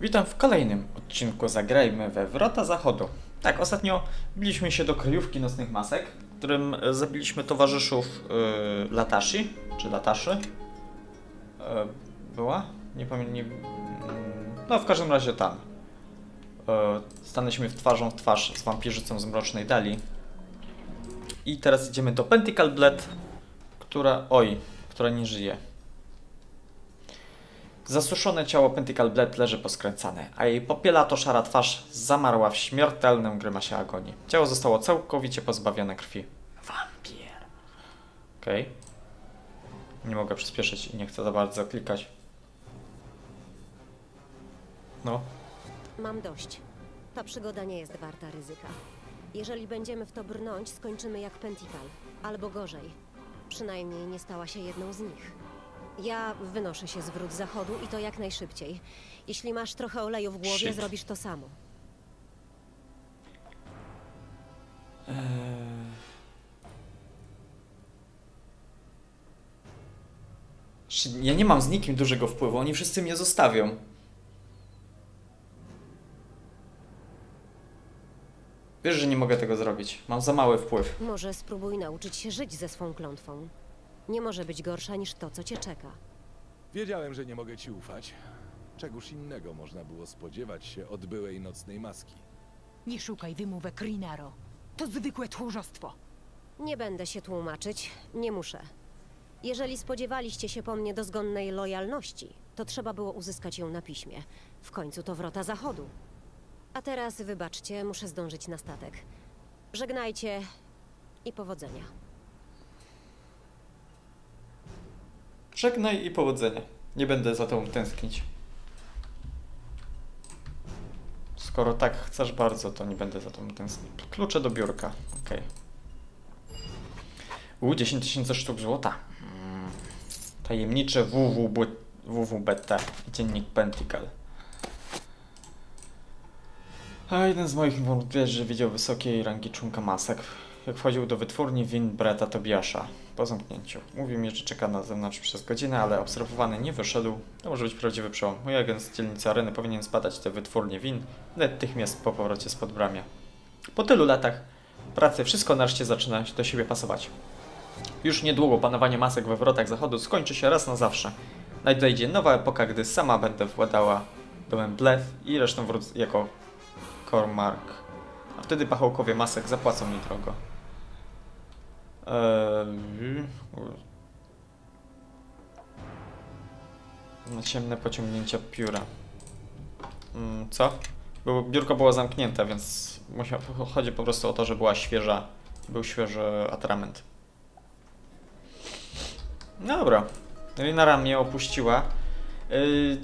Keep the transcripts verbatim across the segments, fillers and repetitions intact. Witam w kolejnym odcinku Zagrajmy we Wrota Zachodu. Tak, ostatnio biliśmy się do kryjówki Nocnych Masek, w którym zabiliśmy towarzyszów yy, Latashi, czy Lataszy. Yy, była? Nie pamiętam. No, w każdym razie tam. Yy, stanęliśmy w twarzą w twarz z wampirzycą z Mrocznej Dali. I teraz idziemy do Pentacle Bleth, która... Oj, która nie żyje. Zasuszone ciało Pentacle Bleth leży poskręcane, a jej popielato-szara twarz zamarła w śmiertelnym grymasie agonii. Ciało zostało całkowicie pozbawione krwi. Wampir. Okej. Okay. Nie mogę przyspieszyć i nie chcę za bardzo klikać. No. Mam dość. Ta przygoda nie jest warta ryzyka. Jeżeli będziemy w to brnąć, skończymy jak Pentacle. Albo gorzej. Przynajmniej nie stała się jedną z nich. Ja wynoszę się z Wrót Zachodu i to jak najszybciej. Jeśli masz trochę oleju w głowie, Shit. zrobisz to samo. Eee... Ja nie mam z nikim dużego wpływu, oni wszyscy mnie zostawią. Wiesz, że nie mogę tego zrobić. Mam za mały wpływ. Może spróbuj nauczyć się żyć ze swą klątwą. Nie może być gorsza niż to, co cię czeka. Wiedziałem, że nie mogę ci ufać. Czegoż innego można było spodziewać się od byłej Nocnej Maski. Nie szukaj wymówek, Rinaro. To zwykłe tchórzostwo. Nie będę się tłumaczyć. Nie muszę. Jeżeli spodziewaliście się po mnie dozgonnej lojalności, to trzeba było uzyskać ją na piśmie. W końcu to Wrota Zachodu. A teraz wybaczcie, muszę zdążyć na statek. Żegnajcie i powodzenia. Żegnaj i powodzenia. Nie będę za tobą tęsknić. Skoro tak chcesz bardzo, to nie będę za tobą tęsknić. Klucze do biurka. Okej. Okay. U, dziesięć tysięcy sztuk złota. Mm. Tajemnicze W W B T i dziennik Pentacle. A jeden z moich wątpliwości widział wysokiej rangi członka masek, jak wchodził do wytwórni win brata Tobiasza po zamknięciu. Mówił mi, że czeka na zewnątrz przez godzinę, ale obserwowany nie wyszedł. To może być prawdziwy przełom. Mój agent z dzielnicy areny powinien zbadać te wytwórnie win natychmiast po powrocie spod bramia. Po tylu latach pracy wszystko nareszcie zaczyna do siebie pasować. Już niedługo panowanie masek we Wrotach Zachodu skończy się raz na zawsze. Nadejdzie nowa epoka, gdy sama będę władała domem Bleth i resztą wrócę jako Kormark. A wtedy pachołkowie masek zapłacą mi drogo. Na ciemne pociągnięcia pióra. Co? Bo biurko było zamknięte, więc musiał, chodzi po prostu o to, że była świeża, był świeży atrament. Dobra. Rinara mnie opuściła. Yy,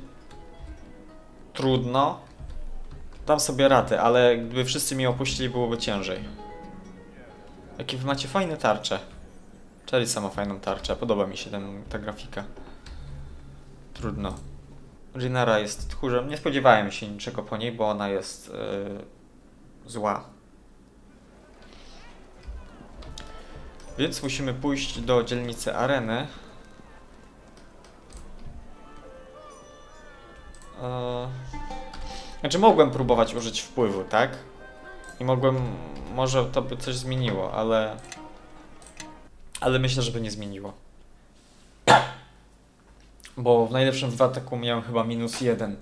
trudno. Dam sobie radę, ale gdyby wszyscy mnie opuścili, byłoby ciężej. Jakie wy macie fajne tarcze. Charissa ma fajną tarczę. Podoba mi się ten, ta grafika. Trudno. Rinara jest tchórzem. Nie spodziewałem się niczego po niej, bo ona jest yy, zła. Więc musimy pójść do dzielnicy areny. Yy. Znaczy mogłem próbować użyć wpływu, tak? I mogłem... Może to by coś zmieniło, ale... Ale myślę, że by nie zmieniło. Bo w najlepszym wypadku miałem chyba minus jeden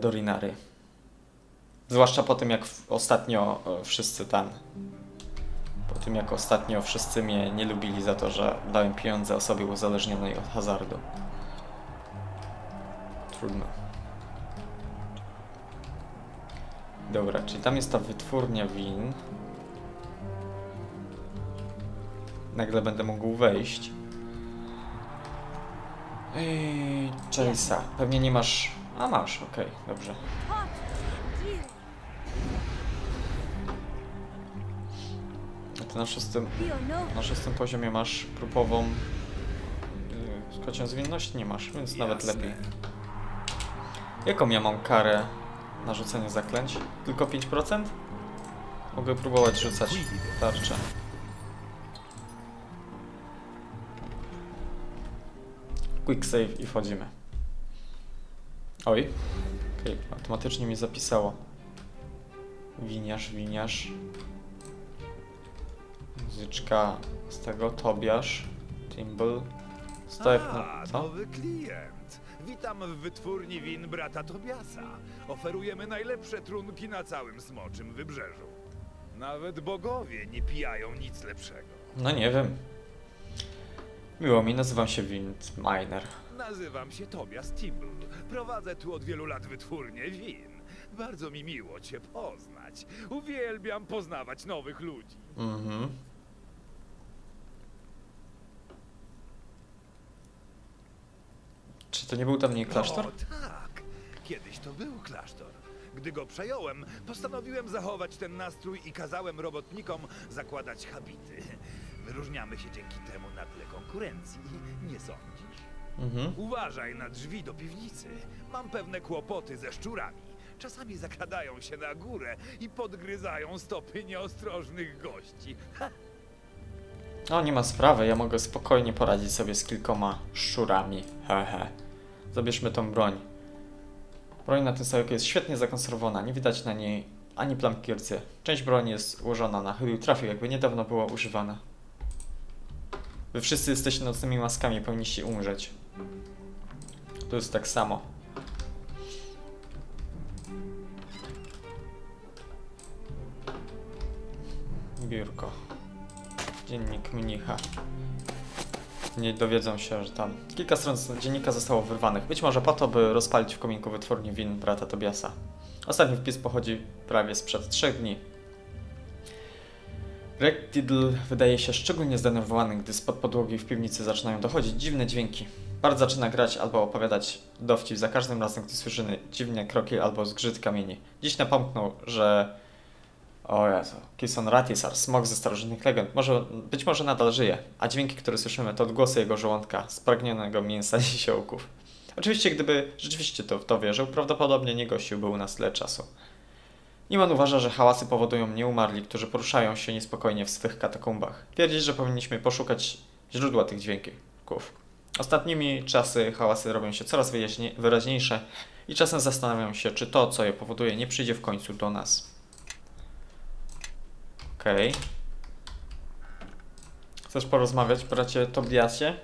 do Rinary. Zwłaszcza po tym, jak ostatnio wszyscy tam... Po tym, jak ostatnio wszyscy mnie nie lubili za to, że dałem pieniądze osobie uzależnionej od hazardu. Trudno. Dobra, czyli tam jest ta wytwórnia win. Nagle będę mógł wejść. Ej, Charissa, pewnie nie masz... A masz, okej, okay, dobrze. A ty na szóstym, na szóstym poziomie masz grupową... Yy, kocią zwinność nie masz, więc nawet lepiej. Jaką ja mam karę? Narzucenie zaklęć. Tylko pięć procent? Mogę próbować rzucać tarczę. Quick save i wchodzimy. Oj. Okej, okay, automatycznie mnie zapisało. Winiarz, winiarz. Muzyczka z tego, Tobias Tibble. Stajek na... Co? Nowy klient. Witam w wytwórni win brata Tobiasa. Oferujemy najlepsze trunki na całym Smoczym Wybrzeżu. Nawet bogowie nie pijają nic lepszego. No nie wiem. Miło mi, nazywam się Vind Meiner. Nazywam się Tobias Tibble. Prowadzę tu od wielu lat wytwórnię win. Bardzo mi miło cię poznać. Uwielbiam poznawać nowych ludzi. Mhm. Czy to nie był tam nie klasztor? O, tak. Kiedyś to był klasztor. Gdy go przejąłem, postanowiłem zachować ten nastrój i kazałem robotnikom zakładać habity. Wyróżniamy się dzięki temu na tle konkurencji, nie sądzisz? Mhm. Uważaj na drzwi do piwnicy. Mam pewne kłopoty ze szczurami. Czasami zakradają się na górę i podgryzają stopy nieostrożnych gości. Ha. No nie ma sprawy, ja mogę spokojnie poradzić sobie z kilkoma szczurami. Hehe. Zabierzmy tą broń. Broń na tym stoliku jest świetnie zakonserwowana, nie widać na niej ani plamki rcy. Część broni jest ułożona na chybił trafił, jakby niedawno była używana. Wy wszyscy jesteście nocnymi maskami, powinniście umrzeć. To jest tak samo. Biurko. Dziennik mnicha. Nie dowiedzą się, że tam kilka stron z dziennika zostało wyrwanych. Być może po to, by rozpalić w kominku wytwórni win brata Tobiasa. Ostatni wpis pochodzi prawie sprzed trzech dni. Greg Tibble wydaje się szczególnie zdenerwowany, gdy spod podłogi w piwnicy zaczynają dochodzić dziwne dźwięki. Bart zaczyna grać albo opowiadać dowcip za każdym razem, gdy słyszymy dziwne kroki albo zgrzyt kamieni. Dziś napomknął, że... O Jezu, Kison Ratisar, smok ze starożytnych legend, może, być może nadal żyje, a dźwięki, które słyszymy, to odgłosy jego żołądka, spragnionego mięsa i ziołków. Oczywiście, gdyby rzeczywiście to w to wierzył, prawdopodobnie nie gościłby u nas tyle czasu. Nieman uważa, że hałasy powodują nieumarli, którzy poruszają się niespokojnie w swych katakumbach. Twierdzi, że powinniśmy poszukać źródła tych dźwięków. Ostatnimi czasy hałasy robią się coraz wyraźniejsze i czasem zastanawiam się, czy to, co je powoduje, nie przyjdzie w końcu do nas. Okej. Okay. Chcesz porozmawiać, bracie Tobiasie?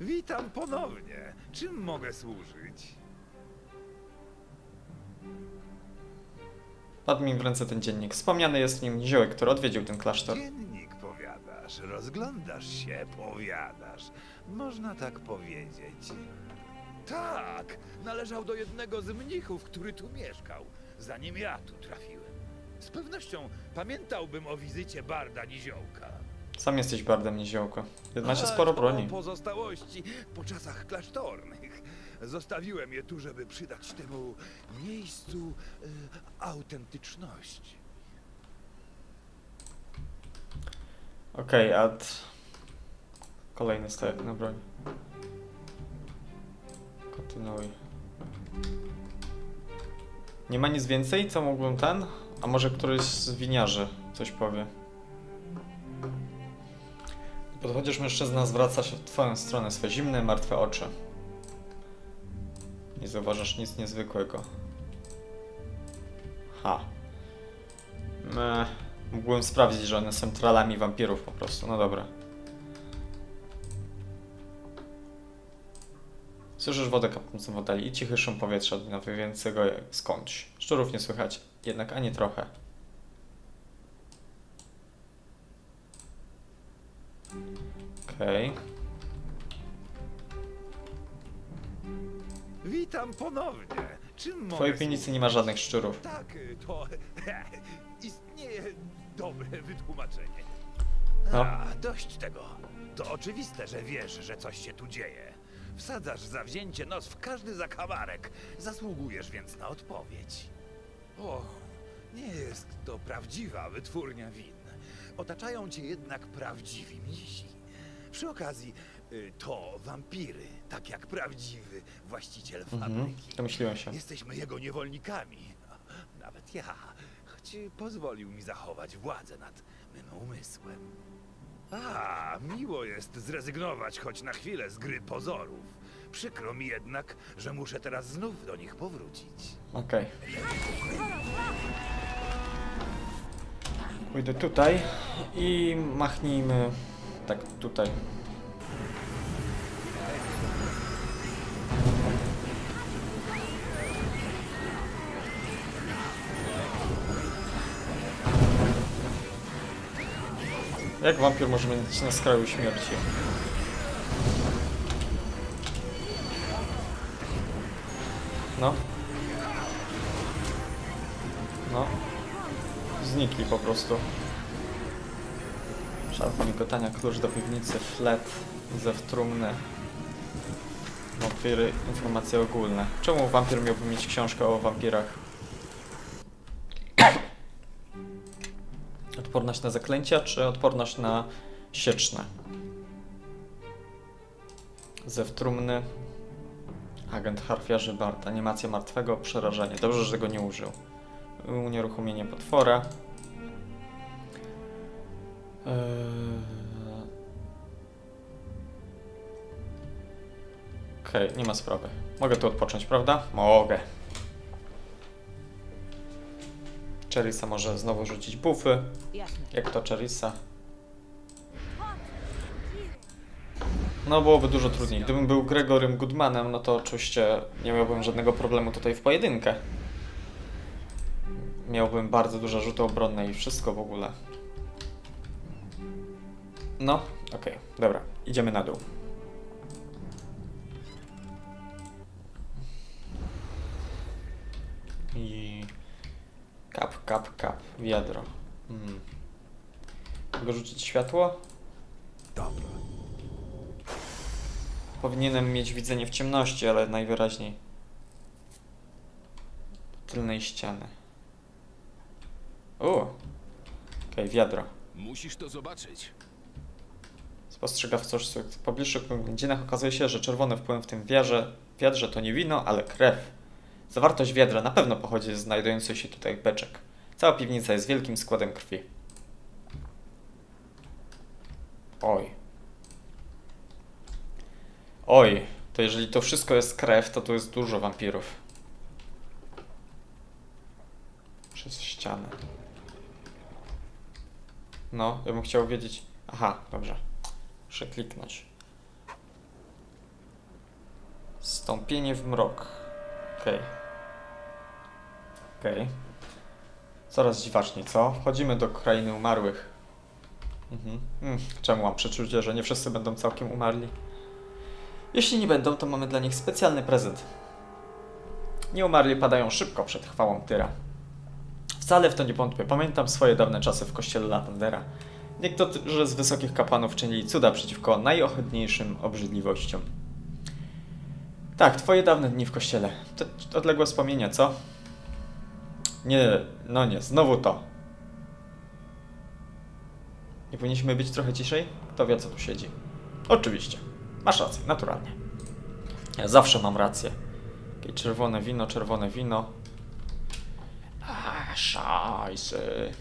Witam ponownie. Czym mogę służyć? Padł mi w ręce ten dziennik. Wspomniany jest w nim niziołek, który odwiedził ten klasztor. Dziennik powiadasz, rozglądasz się, powiadasz. Można tak powiedzieć. Tak, należał do jednego z mnichów, który tu mieszkał, zanim ja tu trafiłem. Z pewnością pamiętałbym o wizycie barda Niziołka. Sam jesteś bardem Niziołka. Macie sporo broni. Pozostałości po czasach klasztornych. Zostawiłem je tu, żeby przydać temu miejscu y, autentyczności. Okej, okay, ad... Kolejny stajek na broń. Kontynuuj. Nie ma nic więcej, co mógłbym ten? A może któryś z winiarzy coś powie? Podchodzisz, mężczyzna zwraca się w twoją stronę swe zimne, martwe oczy. Nie zauważasz nic niezwykłego. Ha. Meh. Mógłbym sprawdzić, że one są tralami wampirów po prostu. No dobra. Słyszysz wodę kapnącą w oddali i cichy szum powietrza napływającego skądś. Szczurów nie słychać. Jednak ani trochę. Okej. Okay. Witam ponownie. Czym w twojej piwnicy nie ma żadnych szczurów. Tak, to istnieje dobre wytłumaczenie. No. A, dość tego. To oczywiste, że wiesz, że coś się tu dzieje. Wsadzasz zawzięcie nos w każdy zakamarek. Zasługujesz więc na odpowiedź. O, nie jest to prawdziwa wytwórnia win. Otaczają cię jednak prawdziwi mnisi. Przy okazji, y, to wampiry, tak jak prawdziwy właściciel fabryki. Domyśliłem się. Jesteśmy jego niewolnikami. Nawet ja, choć pozwolił mi zachować władzę nad mym umysłem. A, miło jest zrezygnować choć na chwilę z gry pozorów. Przykro mi jednak, że muszę teraz znów do nich powrócić. Okej. Okay. Pójdę tutaj i machnijmy tak tutaj. Jak wampir może być na skraju śmierci? No. No. Znikli po prostu. Szarpa migotania, klucz do piwnicy, flet, zew trumny. Wampiry, informacje ogólne. Czemu wampir miałby mieć książkę o wampirach? Odporność na zaklęcia, czy odporność na sieczne? Zew trumny. Agent harfiarzy Bart. Animacja martwego, przerażenie. Dobrze, że tego nie użył. Unieruchomienie potwora. Eee... Okej, okay, nie ma sprawy. Mogę tu odpocząć, prawda? Mogę. Charissa może znowu rzucić bufy. Jak to Charissa? No byłoby dużo trudniej. Gdybym był Gregorym Goodmanem, no to oczywiście nie miałbym żadnego problemu tutaj w pojedynkę. Miałbym bardzo duże rzuty obronne i wszystko w ogóle. No, okej, okay, dobra. Idziemy na dół. I... Kap, kap, kap. Wiadro. Hmm. Mogę rzucić światło? Dobra. Powinienem mieć widzenie w ciemności, ale najwyraźniej tylnej ściany. O, okej, okay, wiadro. Musisz to zobaczyć. Spostrzegawczo w pobliższych godzinach okazuje się, że czerwony wpłyn w tym wiarze, wiadrze to nie wino, ale krew. Zawartość wiadra na pewno pochodzi z znajdujących się tutaj beczek. Cała piwnica jest wielkim składem krwi. Oj. Oj, to jeżeli to wszystko jest krew, to tu jest dużo wampirów. Przez ścianę. No, ja bym chciał wiedzieć... Aha, dobrze. Muszę kliknąć. Stąpienie w mrok. Okej. Okay. Okej. Okay. Coraz dziwaczniej, co? Wchodzimy do krainy umarłych. Mhm. Mm, czemu mam przeczucie, że nie wszyscy będą całkiem umarli? Jeśli nie będą, to mamy dla nich specjalny prezent. Nieumarli padają szybko przed chwałą Tyra. Wcale w to nie wątpię. Pamiętam swoje dawne czasy w kościele Latandera. Niektórzy z wysokich kapłanów czynili cuda przeciwko najohydniejszym obrzydliwościom. Tak, twoje dawne dni w kościele. To odległe wspomnienia, co? Nie, no nie, znowu to. Nie powinniśmy być trochę ciszej? Kto wie, co tu siedzi? Oczywiście. Masz rację, naturalnie. Ja zawsze mam rację. Takie czerwone wino, czerwone wino. A, szajsy.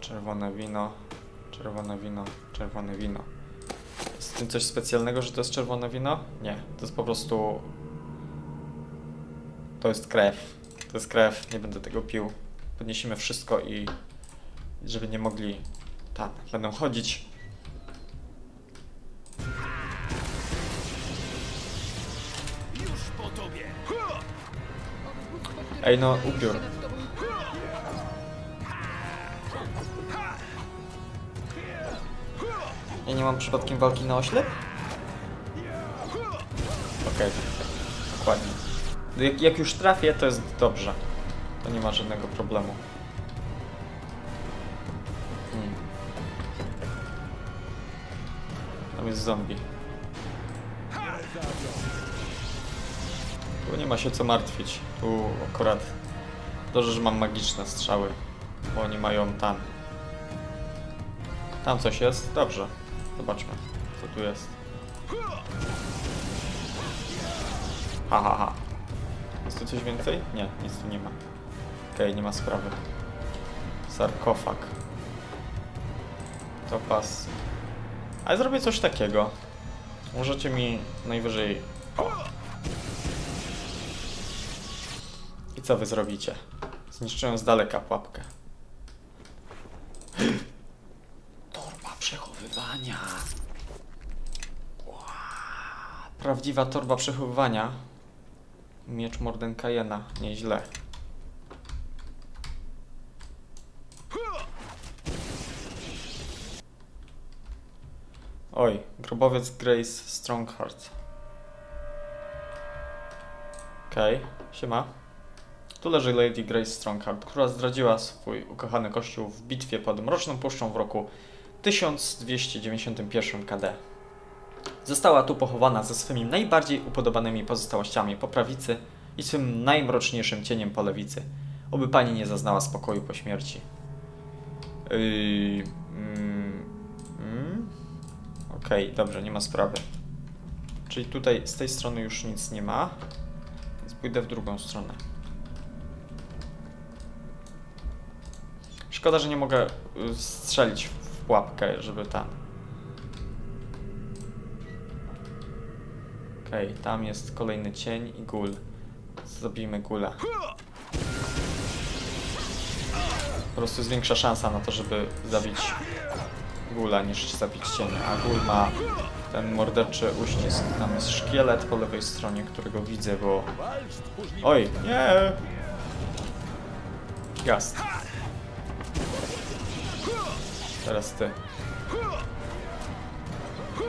Czerwone wino, czerwone wino, czerwone wino. Jest w tym coś specjalnego, że to jest czerwone wino? Nie, to jest po prostu... To jest krew. To jest krew, nie będę tego pił. Podniesiemy wszystko i... Żeby nie mogli... Tak, będą chodzić. Ej no, upiór. Ja nie mam przypadkiem walki na oślep? Okej, okay. Dokładnie. Jak, jak już trafię, to jest dobrze. To nie ma żadnego problemu. Hmm. Tam jest zombie. Tu nie ma się co martwić. Tu akurat dobrze, że mam magiczne strzały, bo oni mają tam. Tam coś jest? Dobrze. Zobaczmy, co tu jest. Ha, ha, ha. Jest tu coś więcej? Nie, nic tu nie ma. Okej, okay, nie ma sprawy. Sarkofag. Topaz. Ale zrobię coś takiego. Możecie mi najwyżej... I co wy zrobicie? Zniszczyłem z daleka pułapkę. Torba przechowywania. Wow. Prawdziwa torba przechowywania. Miecz Morderkajena. Nieźle. Oj, grobowiec Grace Strongheart. Okej, okay, siema. Tu leży Lady Grace Strongheart, która zdradziła swój ukochany kościół w bitwie pod Mroczną Puszczą w roku tysiąc dwieście dziewięćdziesiątym pierwszym K D. Została tu pochowana ze swymi najbardziej upodobanymi pozostałościami po prawicy i swym najmroczniejszym cieniem po lewicy. Oby pani nie zaznała spokoju po śmierci. Yy, mm, mm? Okej, okay, dobrze, nie ma sprawy. Czyli tutaj z tej strony już nic nie ma, więc pójdę w drugą stronę. Szkoda, że nie mogę strzelić w pułapkę, żeby tam. Okej, okay, tam jest kolejny cień i gul. Zabijmy gula. Po prostu jest większa szansa na to, żeby zabić gula, niż zabić cienia. A gul ma ten morderczy uścisk. Tam jest szkielet po lewej stronie, którego widzę, bo... Oj, nie! Gast. Teraz ty. Okay.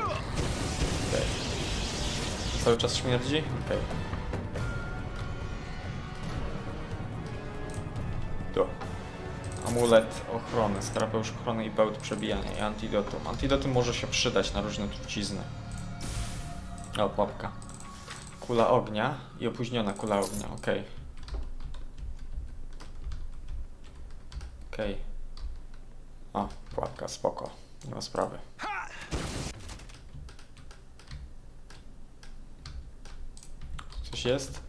Cały czas śmierdzi? Okej. Okay. Tu. Amulet ochrony, skrapeusz ochrony i bełt przebijania i antidotum. Antidotum może się przydać na różne trucizny. O, pułapka. Kula ognia i opóźniona kula ognia, okej. Okay. Okej. Okay. O, pułapka, spoko. Nie ma sprawy. Coś jest?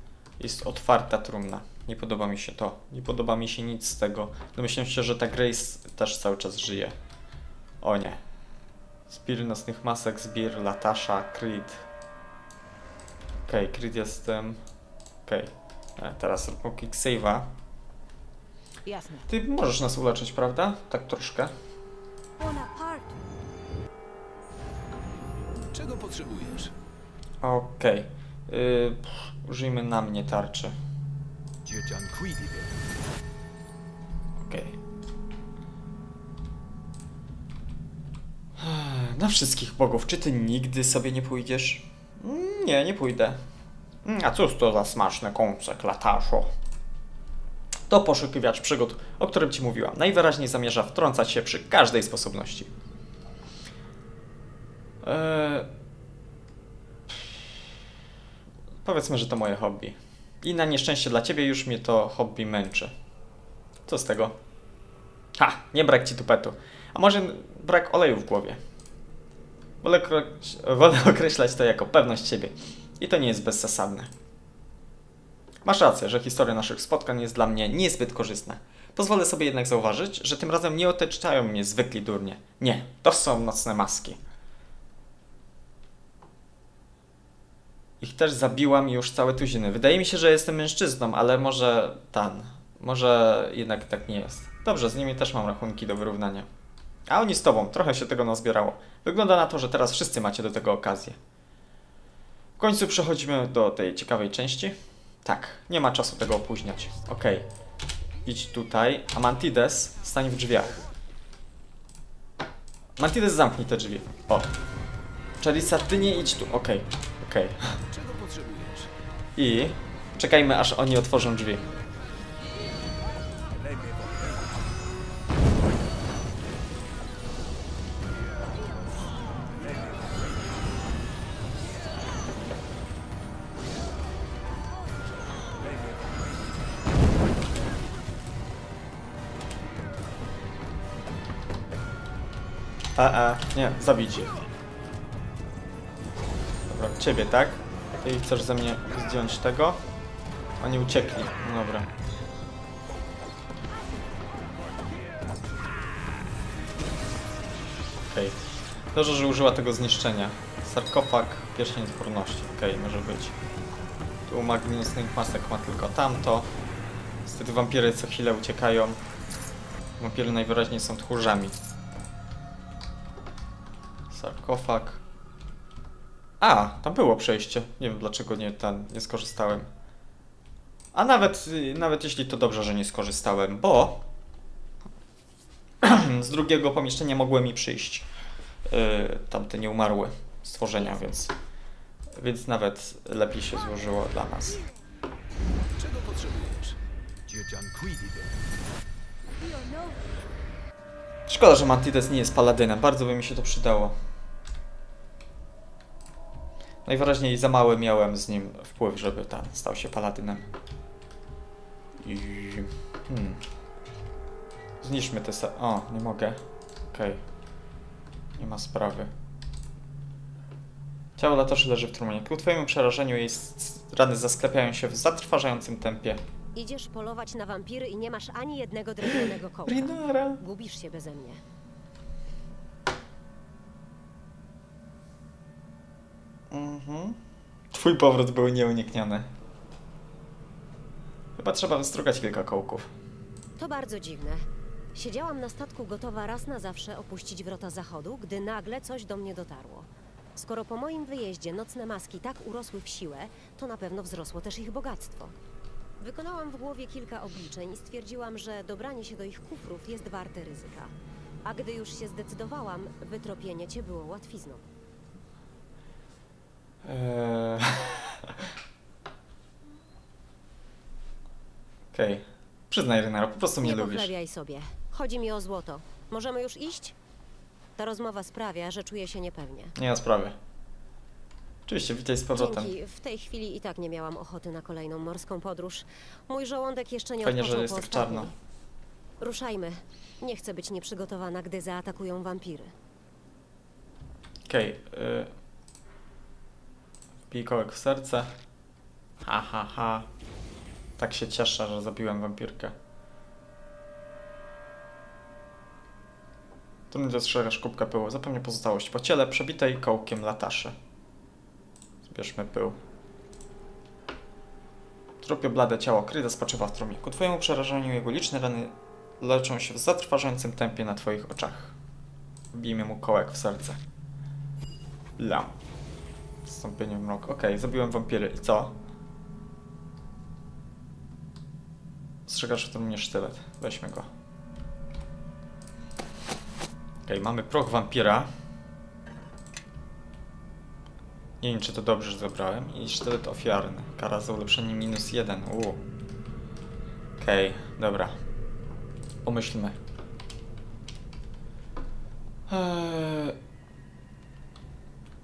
Jest otwarta trumna. Nie podoba mi się to. Nie podoba mi się nic z tego. Domyślam się, że ta Grace też cały czas żyje. O nie. Zbir nocnych masek, zbir Latasha Creed. Okej, okay, Creed jestem... Okej. Okay. Teraz robię kick save'a. Jasne. Ty możesz nas uleczyć, prawda? Tak troszkę. Czego potrzebujesz? Okej. Okay. Yy, użyjmy na mnie tarczy. Okej. Okay. Na wszystkich bogów, czy ty nigdy sobie nie pójdziesz? Nie, nie pójdę. A cóż to za smaczne kąsek, Lataszo? To poszukiwacz przygód, o którym ci mówiłam. Najwyraźniej zamierza wtrącać się przy każdej sposobności. Eee... Powiedzmy, że to moje hobby. I na nieszczęście dla ciebie już mnie to hobby męczy. Co z tego? Ha! Nie brak ci tupetu. A może brak oleju w głowie? Wolę, wolę określać to jako pewność siebie. I to nie jest bezzasadne. Masz rację, że historia naszych spotkań jest dla mnie niezbyt korzystna. Pozwolę sobie jednak zauważyć, że tym razem nie otaczają mnie zwykli durnie. Nie, to są nocne maski. Ich też zabiłam już całe tuziny. Wydaje mi się, że jestem mężczyzną, ale może... Tan. Może jednak tak nie jest. Dobrze, z nimi też mam rachunki do wyrównania. A oni z tobą. Trochę się tego nazbierało. Wygląda na to, że teraz wszyscy macie do tego okazję. W końcu przechodzimy do tej ciekawej części. Tak, nie ma czasu tego opóźniać. Okej. Okay. Idź tutaj. Amantides, stań w drzwiach. Amantides, zamknij te drzwi. O. Charissa, ty nie idź tu. Okej, okay. okej. Okay. Czego potrzebujesz? I czekajmy, aż oni otworzą drzwi. A, a, nie, zabić ich. Dobra, ciebie, tak? Ty chcesz ze mnie zdjąć tego? Oni uciekli, no dobra. Okej. Okay. Dobrze, że użyła tego zniszczenia. Sarkofag, pierścień odporności. Okej, okay, może być. Tu Magnum Snake Masak ma tylko tamto. Niestety wampiry co chwilę uciekają. Wampiry najwyraźniej są tchórzami. Sarkofag. A, tam było przejście. Nie wiem dlaczego nie, ten, nie skorzystałem. A nawet, nawet jeśli to dobrze, że nie skorzystałem, bo z drugiego pomieszczenia mogły mi przyjść yy, tamte nieumarłe stworzenia, więc, więc nawet lepiej się złożyło dla nas. Czego potrzebujesz? Szkoda, że Amantides nie jest paladynem. Bardzo by mi się to przydało. Najwyraźniej za mały miałem z nim wpływ, żeby ten stał się paladynem. I... Hmm. Zniszczmy te sa... O, nie mogę. Okej. Okay. Nie ma sprawy. Ciało Lataszy leży w trumnie. Ku twojemu przerażeniu jej rany zasklepiają się w zatrważającym tempie. Idziesz polować na wampiry i nie masz ani jednego drewnianego koła. Rinara. Gubisz się beze mnie. Mhm. Twój powrót był nieunikniony. Chyba trzeba wystrugać kilka kołków. To bardzo dziwne. Siedziałam na statku gotowa raz na zawsze opuścić Wrota Zachodu, gdy nagle coś do mnie dotarło. Skoro po moim wyjeździe nocne maski tak urosły w siłę, to na pewno wzrosło też ich bogactwo. Wykonałam w głowie kilka obliczeń i stwierdziłam, że dobranie się do ich kufrów jest warte ryzyka. A gdy już się zdecydowałam, wytropienie cię było łatwizną. Eee... Okej. Okay. Przyznaj, Rinaro, po prostu mnie lubisz. Nie pochlebiaj sobie. Chodzi mi o złoto. Możemy już iść? Ta rozmowa sprawia, że czuję się niepewnie. Nie ma sprawy. Oczywiście, witaj z powrotem. Dzięki. W tej chwili i tak nie miałam ochoty na kolejną morską podróż. Mój żołądek jeszcze nie odpoczął. Fajnie, że jest tak czarno. Ruszajmy. Nie chcę być nieprzygotowana, gdy zaatakują wampiry. Okej. Okay. Y Wbij kołek w serce. Ha, ha, ha. Tak się cieszę, że zabiłem wampirkę. Tu nie dostrzegasz kubka pyłu. Zapewne pozostałość po ciele przebitej kołkiem Lataszy. Zbierzmy pył. Trupie blade ciało Creeda spoczywa w trumnie. Ku twojemu przerażeniu jego liczne rany leczą się w zatrważającym tempie na twoich oczach. Wbijmy mu kołek w serce. Lam. Zstąpienie w mrok. Okej, okay, zabiłem wampiry. I co? Strzegasz w tym mnie sztylet. Weźmy go. Okej, okay, mamy proch wampira. Nie wiem, czy to dobrze, że zabrałem. I sztylet ofiarny. Kara za ulepszenie minus jeden. Uuu. Okej, okay, dobra. Pomyślmy. Eee...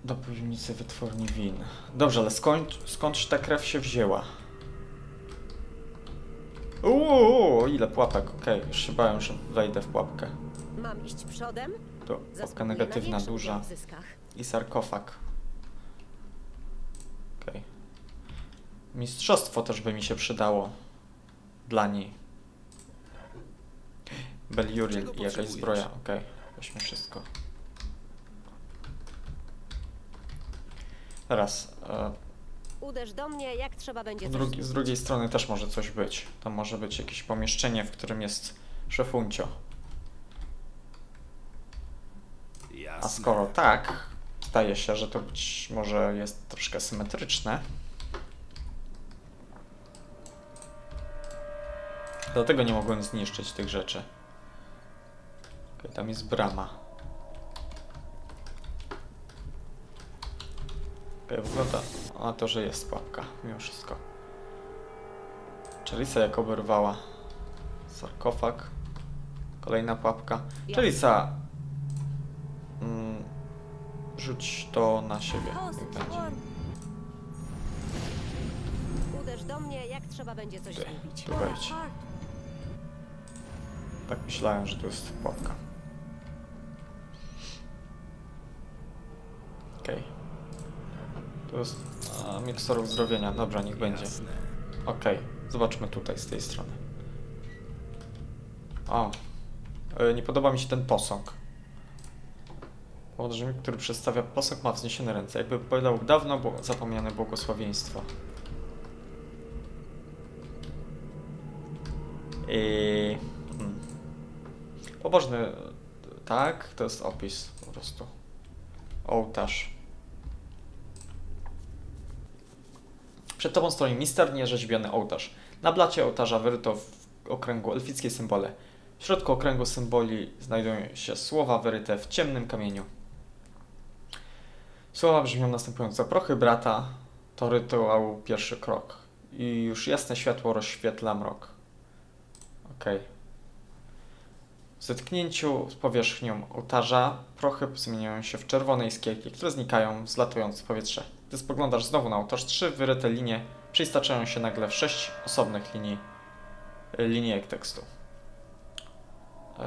Do piwnicy wytwórni win. Dobrze, ale skąd, skądś ta krew się wzięła? Uuu, ile pułapek, okej, okay, już się bałem, że wejdę w pułapkę. Mam iść przodem? To pułapka negatywna, duża. I sarkofag. Okej. Okay. Mistrzostwo też by mi się przydało. Dla niej. Beliuril i jakaś zbroja, okej, okay, weźmy wszystko. Teraz. E, Uderz do mnie, jak trzeba będzie coś drugi, z drugiej strony też może coś być. Tam może być jakieś pomieszczenie, w którym jest szefuncio. Jasne. A skoro tak, zdaje się, że to być może jest troszkę symetryczne. Dlatego nie mogłem zniszczyć tych rzeczy. Okay, tam jest brama. Wygląda na to, że jest pułapka, mimo wszystko. Charissa jak oberwała sarkofag. Kolejna pułapka. Charissa! Mm, rzuć to na siebie. Jak będzie. Uderz do mnie, jak trzeba będzie coś zrobić. Tu wejdź. Tak myślałem, że tu jest pułapka. Okej. Okay. To jest a, miksor uzdrowienia. Dobra, niech będzie. Okej, okay. Zobaczmy tutaj, z tej strony. O, nie podoba mi się ten posąg. Olbrzymik, który przedstawia posag, ma wzniesione ręce, jakby wypowiadał dawno zapomniane błogosławieństwo. I... Hmm. Pobożny... Tak, to jest opis po prostu. Ołtarz. Przed tobą stoi misternie rzeźbiony ołtarz. Na blacie ołtarza wyryto w okręgu elfickie symbole. W środku okręgu symboli znajdują się słowa wyryte w ciemnym kamieniu. Słowa brzmią następująco. Prochy brata to rytuał pierwszy krok. I już jasne światło rozświetla mrok. Okej. Okay. W zetknięciu z powierzchnią ołtarza prochy zmieniają się w czerwone iskierki, które znikają, zlatując w powietrze. Gdy spoglądasz znowu na ołtarz, trzy wyryte linie przeistaczają się nagle w sześć osobnych linii, linijek tekstu. Eee,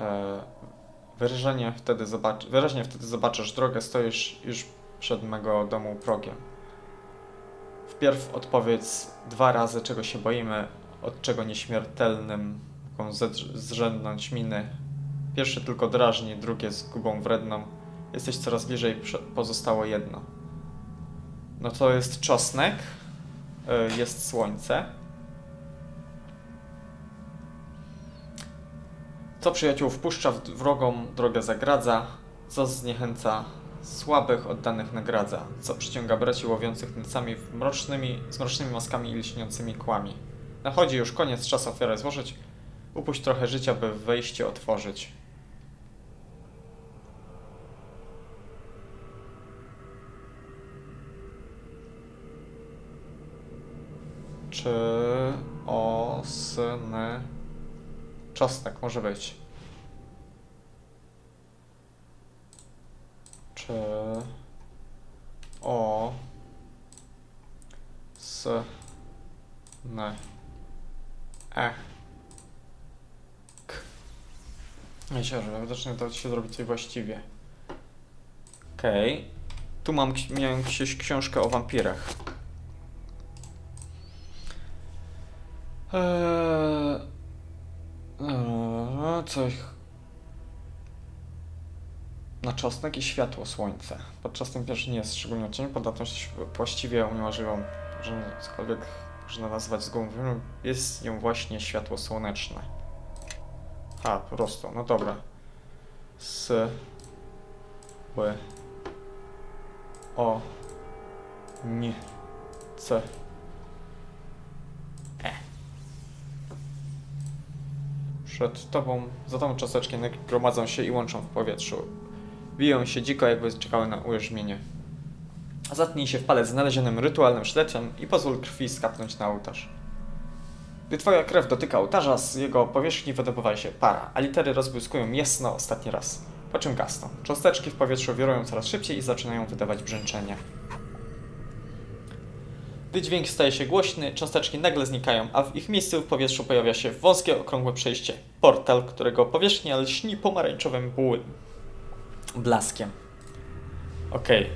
wyraźnie wtedy zobacz, wyraźnie wtedy zobaczysz drogę, stoisz już przed mego domu progiem. Wpierw odpowiedz dwa razy, czego się boimy, od czego nieśmiertelnym mogą zrzędnąć miny. Pierwsze tylko drażni, drugie z gubą wredną. Jesteś coraz bliżej, pozostało jedno. No to jest czosnek, jest słońce. Co przyjaciół wpuszcza, wrogom drogę zagradza, co zniechęca słabych, oddanych nagradza, co przyciąga braci łowiących nocami w mrocznymi, z mrocznymi maskami i lśniącymi kłami. Nachodzi już koniec, czas ofiarę złożyć, upuść trochę życia, by wejście otworzyć. Czy osny... Czosnek może być. Czy... O... S... N... E... K... Myślę, że widocznie to się zrobi coś właściwie. Okej. Okay. Tu mam, miałem gdzieś książkę o wampirach. Eee, eee, coś na czosnek i światło słońce. Podczas tym pierwszy nie jest szczególnie cień. Podatność właściwie uniemożliwą, że cokolwiek można nazwać zgubą, jest nią właśnie światło słoneczne. A, prosto, no dobra. S... Ły... O... Ni... C... Przed tobą, za tą czoseczkiem gromadzą się i łączą w powietrzu. Biją się dziko, jakby czekały na ujarzmienie. Zatnij się w palec znalezionym rytualnym sztyletem i pozwól krwi skapnąć na ołtarz. Gdy twoja krew dotyka ołtarza, z jego powierzchni wydobywa się para, a litery rozbłyskują jasno ostatni raz, po czym gasną. Cząsteczki w powietrzu wirują coraz szybciej i zaczynają wydawać brzęczenie. Gdy dźwięk staje się głośny, cząsteczki nagle znikają, a w ich miejscu w powietrzu pojawia się wąskie, okrągłe przejście. Portal, którego powierzchnia lśni pomarańczowym błym. Blaskiem. Okej.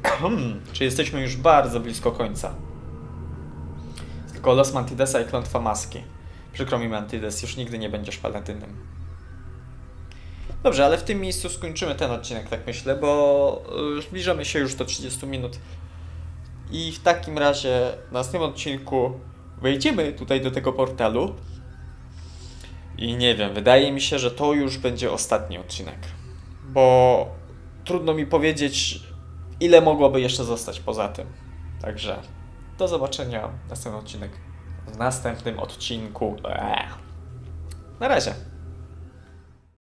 Okay. Czyli jesteśmy już bardzo blisko końca. Tylko los Mantidesa i klątwa maski. Przykro mi, Mantides, już nigdy nie będziesz paladynem. Dobrze, ale w tym miejscu skończymy ten odcinek, tak myślę, bo zbliżamy się już do trzydziestu minut. I w takim razie w następnym odcinku wejdziemy tutaj do tego portalu. I nie wiem, wydaje mi się, że to już będzie ostatni odcinek. Bo trudno mi powiedzieć, ile mogłoby jeszcze zostać poza tym. Także do zobaczenia w następnym odcinku. W następnym odcinku. Eee. Na razie.